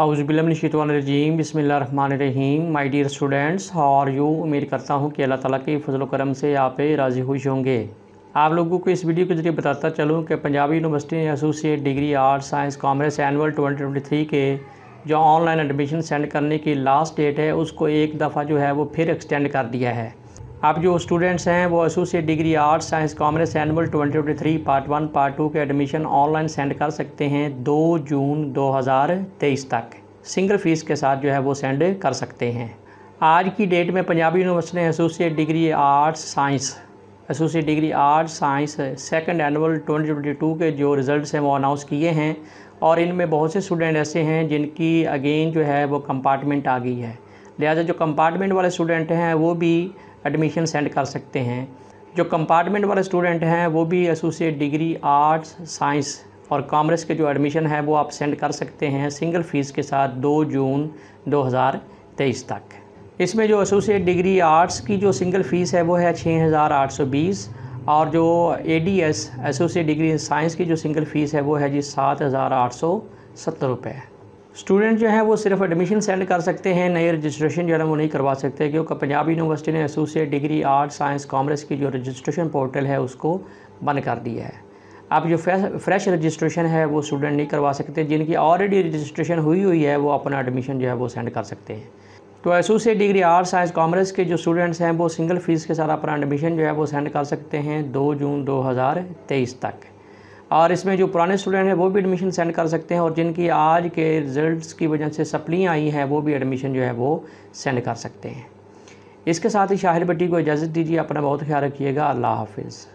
आउज़बिल्लाहिमिनश्शैतानिर्रजीम बिस्मिल्लाहिर्रहमानिर्रहीम। My dear students, how are you. उम्मीद करता हूँ कि अल्लाह ताला के फजल करम से आप राज़ी खुश होंगे। आप लोगों को इस वीडियो के जरिए बताता चलूँ कि Punjabi university associate degree art science commerce annual 2023 के जो ऑनलाइन एडमिशन सेंड करने की लास्ट डेट है, उसको एक दफ़ा जो है वो फिर एक्सटेंड कर दिया है। अब जो स्टूडेंट्स हैं वो associate degree arts science commerce annual 2023 part 1 part 2 के एडमिशन ऑनलाइन सेंड कर सकते हैं 2 जून 2023 तक सिंगल फ़ीस के साथ जो है वो सेंड कर सकते हैं। आज की डेट में पंजाबी यूनिवर्सिटी ने associate degree arts science second annual 2022 के जो रिज़ल्ट हैं वो अनाउंस किए हैं और इनमें बहुत से स्टूडेंट ऐसे हैं जिनकी अगेन जो है वो कंपार्टमेंट आ गई है, लिहाजा जो कंपार्टमेंट वाले स्टूडेंट हैं वो भी एडमिशन सेंड कर सकते हैं। जो कंपार्टमेंट वाले स्टूडेंट हैं वो भी एसोसिएट डिग्री आर्ट्स साइंस और कॉमर्स के जो एडमिशन है वो आप सेंड कर सकते हैं सिंगल फ़ीस के साथ 2 जून 2023 तक। इसमें जो एसोसिएट डिग्री आर्ट्स की जो सिंगल फ़ीस है वो है 6820 और जो ADS एसोसिएट डिग्री साइंस की जो सिंगल फ़ीस है वो है जी 7870 रुपये। स्टूडेंट जो है वो सिर्फ एडमिशन सेंड कर सकते हैं, नई रजिस्ट्रेशन जो है वो नहीं करवा सकते, क्योंकि पंजाबी यूनिवर्सिटी ने associate degree art science commerce की जो रजिस्ट्रेशन पोर्टल है उसको बंद कर दिया है। अब जो फ्रेश रजिस्ट्रेशन है वो स्टूडेंट नहीं करवा सकते, जिनकी ऑलरेडी रजिस्ट्रेशन हुई है वो अपना एडमिशन जो है वो सेंड कर सकते हैं। तो associate degree art science commerce के जो स्टूडेंट्स हैं वो सिंगल फ़ीस के साथ अपना एडमिशन जो है वो सेंड कर सकते हैं 2 जून 2023 तक। और इसमें जो पुराने स्टूडेंट हैं वो भी एडमिशन सेंड कर सकते हैं और जिनकी आज के रिज़ल्ट्स की वजह से सप्लियाँ आई हैं वो भी एडमिशन जो है वो सेंड कर सकते हैं। इसके साथ ही शाहिद भट्टी को इजाज़त दीजिए। अपना बहुत ख्याल रखिएगा। अल्लाह हाफिज़।